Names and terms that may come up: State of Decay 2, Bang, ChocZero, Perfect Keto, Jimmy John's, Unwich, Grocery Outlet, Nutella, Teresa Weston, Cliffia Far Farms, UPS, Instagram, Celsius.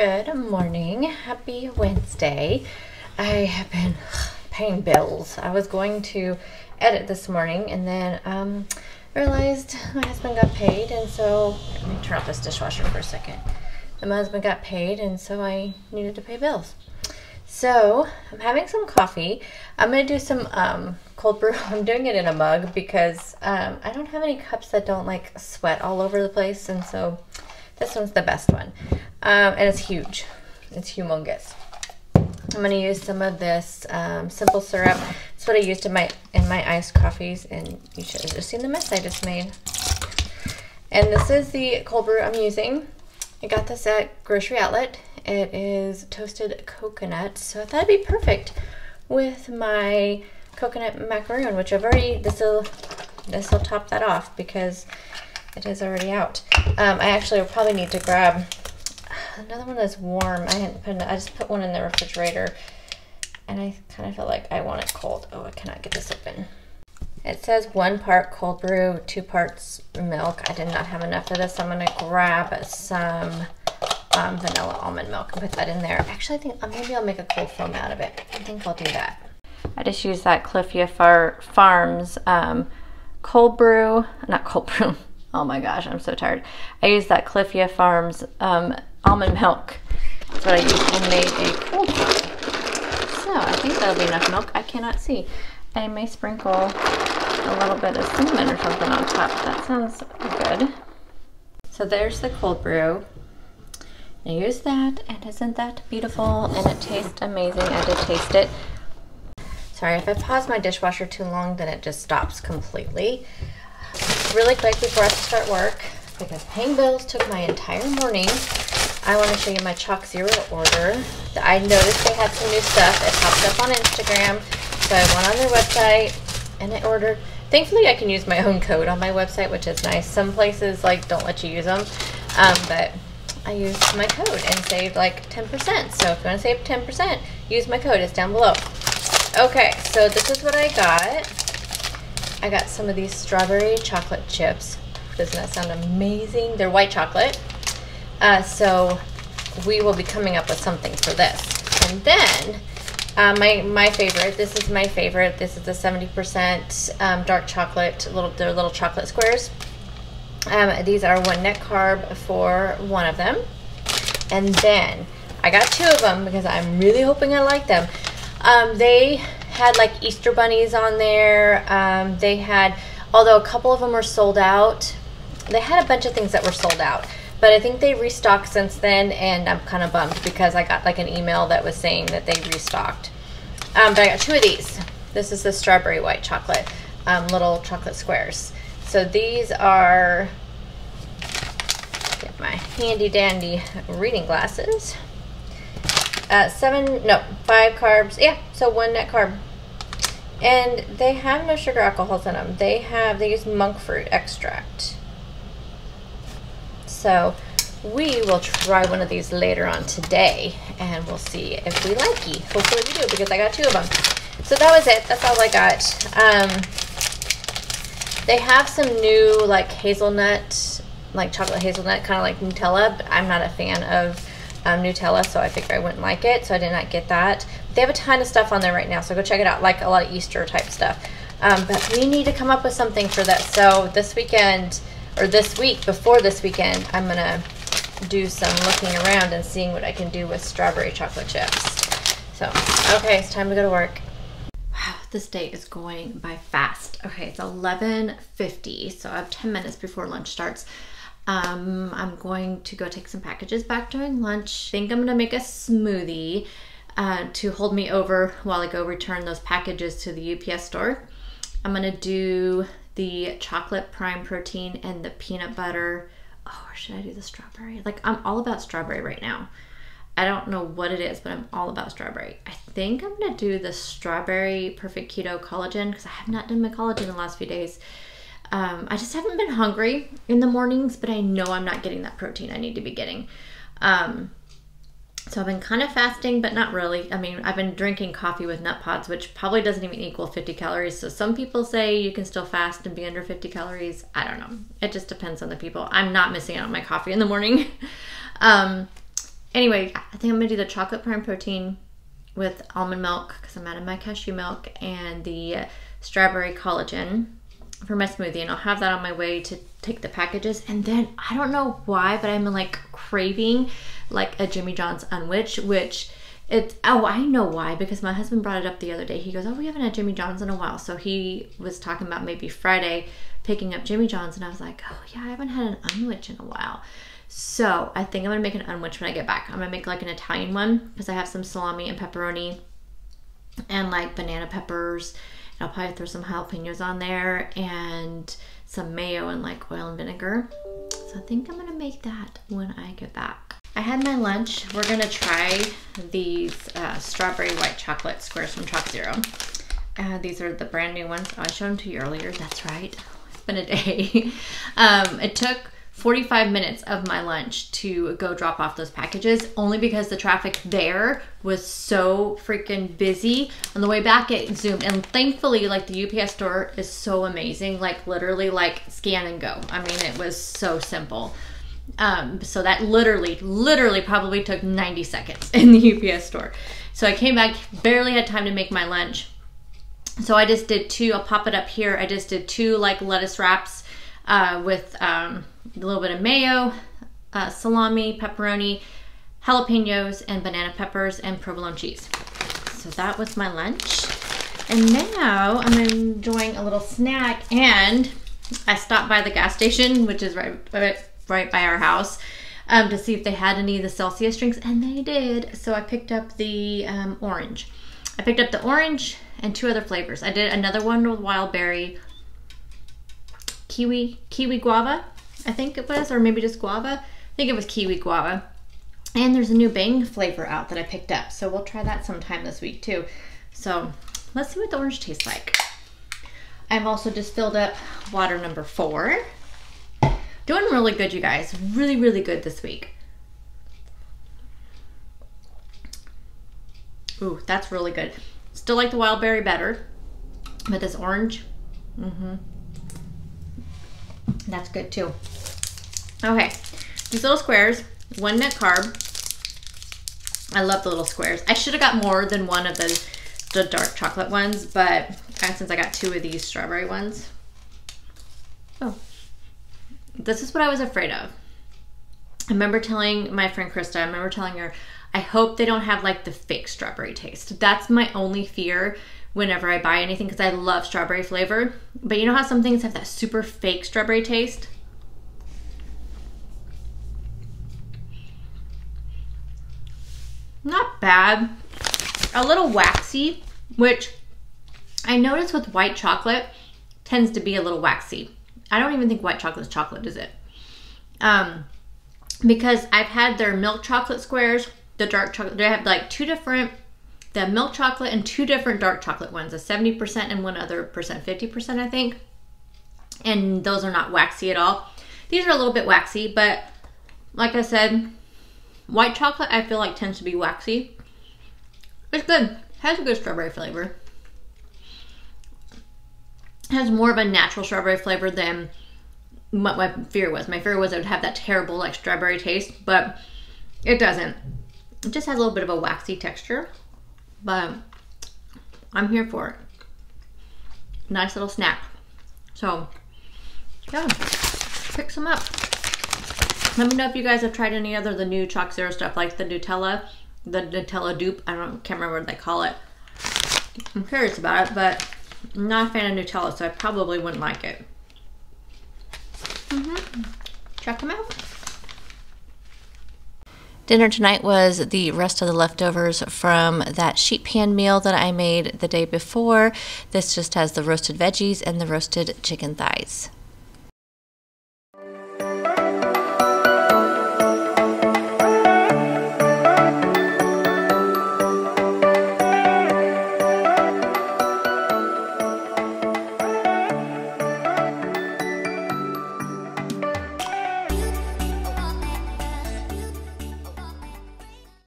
Good morning. Happy Wednesday. I have been paying bills. I was going to edit this morning and then realized my husband got paid, and so let me turn off this dishwasher for a second. My husband got paid, and so I needed to pay bills. So I'm having some coffee. I'm going to do some cold brew. I'm doing it in a mug because I don't have any cups that don't like sweat all over the place, and so this one's the best one. And it's huge. It's humongous. I'm going to use some of this simple syrup. It's what I used in my iced coffees, and you should have just seen the mess I just made. And this is the cold brew I'm using. I got this at Grocery Outlet. It is toasted coconut, so I thought it'd be perfect with my coconut macaroon, which I've already, this will top that off because it is already out. I actually will probably need to grab another one that's warm. I just put one in the refrigerator, and I kind of feel like I want it cold. Oh, I cannot get this open. It says 1 part cold brew, 2 parts milk. I did not have enough of this. I'm going to grab some vanilla almond milk and put that in there. Actually, I think maybe I'll make a cold foam out of it. I think I'll do that. I just used that Cliffia Far Farms oh my gosh, I'm so tired. I used that Cliffia Farms almond milk. That's what I used to make a cold brew. So I think that'll be enough milk. I cannot see. I may sprinkle a little bit of cinnamon or something on top. That sounds good. So there's the cold brew. I used that, and isn't that beautiful? And it tastes amazing. I did taste it. Sorry, if I pause my dishwasher too long, then it just stops completely. Really quick before I start work, because paying bills took my entire morning, I want to show you my ChocZero order. I noticed they had some new stuff. It popped up on Instagram, so I went on their website and I ordered. Thankfully, I can use my own code on my website, which is nice. Some places like don't let you use them, but I used my code and saved like 10%. So if you want to save 10%, use my code. It's down below. Okay, so this is what I got. I got some of these strawberry chocolate chips. Doesn't that sound amazing? They're white chocolate. So we will be coming up with something for this. And then my favorite, this is my favorite. This is the 70% dark chocolate, they're little chocolate squares. These are 1 net carb for one of them. And then I got 2 of them because I'm really hoping I like them. They had like Easter bunnies on there. They had, although a couple of them were sold out, they had a bunch of things that were sold out, but I think they restocked since then, and I'm kind of bummed because I got like an email that was saying that they restocked. But I got 2 of these. This is the strawberry white chocolate, little chocolate squares. So these are, get my handy dandy reading glasses. 5 carbs. Yeah, so 1 net carb. And they have no sugar alcohols in them. They use monk fruit extract. So we will try one of these later on today, and we'll see if we like it. Hopefully we do, because I got 2 of them. So that was it. That's all I got. They have some new like hazelnut, like chocolate hazelnut, kind of like Nutella, but I'm not a fan of Nutella, so I figured I wouldn't like it, so I did not get that. They have a ton of stuff on there right now, so go check it out, like a lot of Easter type stuff. But we need to come up with something for that. So this weekend, or this week, before this weekend, I'm going to do some looking around and seeing what I can do with strawberry chocolate chips. So, okay, it's time to go to work. Wow, this day is going by fast. Okay, it's 11:50, so I have 10 minutes before lunch starts. I'm going to go take some packages back during lunch. I think I'm going to make a smoothie to hold me over while I go return those packages to the UPS store. I'm going to do the chocolate prime protein and the peanut butter. Oh, or should I do the strawberry? Like, I'm all about strawberry right now. I don't know what it is, but I'm all about strawberry. I think I'm going to do the strawberry Perfect Keto collagen because I have not done my collagen in the last few days. I just haven't been hungry in the mornings, but I know I'm not getting that protein I need to be getting. So I've been kind of fasting, but not really. I mean, I've been drinking coffee with nut pods, which probably doesn't even equal 50 calories. So some people say you can still fast and be under 50 calories. I don't know. It just depends on the people. I'm not missing out on my coffee in the morning. Anyway, I think I'm gonna do the chocolate prime protein with almond milk because I'm out of my cashew milk, and the strawberry collagen for my smoothie, and I'll have that on my way to take the packages. And then I don't know why, but I'm like craving like a Jimmy John's Unwich, which it's, oh, I know why, because my husband brought it up the other day. He goes, oh, we haven't had Jimmy John's in a while. So he was talking about maybe Friday picking up Jimmy John's, and I was like, oh yeah, I haven't had an Unwich in a while. So I think I'm gonna make an Unwich when I get back. I'm gonna make like an Italian one because I have some salami and pepperoni and like banana peppers. I'll probably throw some jalapenos on there and some mayo and like oil and vinegar. So I think I'm gonna make that when I get back. I had my lunch. We're gonna try these strawberry white chocolate squares from ChocZero. These are the brand new ones. Oh, I showed them to you earlier. That's right. It's been a day. It took 45 minutes of my lunch to go drop off those packages, only because the traffic there was so freaking busy. On the way back it zoomed, and thankfully like the UPS store is so amazing, like literally like scan and go. I mean, it was so simple. So that literally probably took 90 seconds in the UPS store. So I came back, barely had time to make my lunch. So I just did two, I'll pop it up here. I just did two like lettuce wraps with a little bit of mayo, salami, pepperoni, jalapenos, and banana peppers, and provolone cheese. So that was my lunch. And now I'm enjoying a little snack, and I stopped by the gas station, which is right by our house, to see if they had any of the Celsius drinks, and they did. So I picked up the orange. I picked up the orange and two other flavors. I did another one with wild berry, kiwi guava, I think it was, or maybe just guava. I think it was kiwi guava. And there's a new Bang flavor out that I picked up, so we'll try that sometime this week too. So let's see what the orange tastes like. I've also just filled up water number 4. Doing really good, you guys. Really, really good this week. Ooh, that's really good. Still like the wild berry better, but this orange, that's good too. Okay, these little squares, 1 net carb. I love the little squares. I should have got more than one of the dark chocolate ones, but since I got two of these strawberry ones. Oh, this is what I was afraid of. I remember telling my friend Krista, I remember telling her, I hope they don't have like the fake strawberry taste. That's my only fear whenever I buy anything, because I love strawberry flavor. But you know how some things have that super fake strawberry taste? Not bad. A little waxy, which I notice with white chocolate tends to be a little waxy. I don't even think white chocolate is chocolate, is it? Because I've had their milk chocolate squares, the dark chocolate, they have like two different, the milk chocolate and two different dark chocolate ones, a 70% and one other percent, 50% I think. And those are not waxy at all. These are a little bit waxy, but like I said, white chocolate I feel like tends to be waxy. It's good, has a good strawberry flavor. It has more of a natural strawberry flavor than what my fear was. My fear was it would have that terrible like strawberry taste, but it doesn't. It just has a little bit of a waxy texture. But I'm here for it. Nice little snack. So yeah, pick some up. Let me know if you guys have tried any other of the new ChocZero stuff, like the Nutella dupe. I can't remember what they call it. I'm curious about it, but I'm not a fan of Nutella, so I probably wouldn't like it. Check them out. Dinner tonight was the rest of the leftovers from that sheet pan meal that I made the day before. This just has the roasted veggies and the roasted chicken thighs.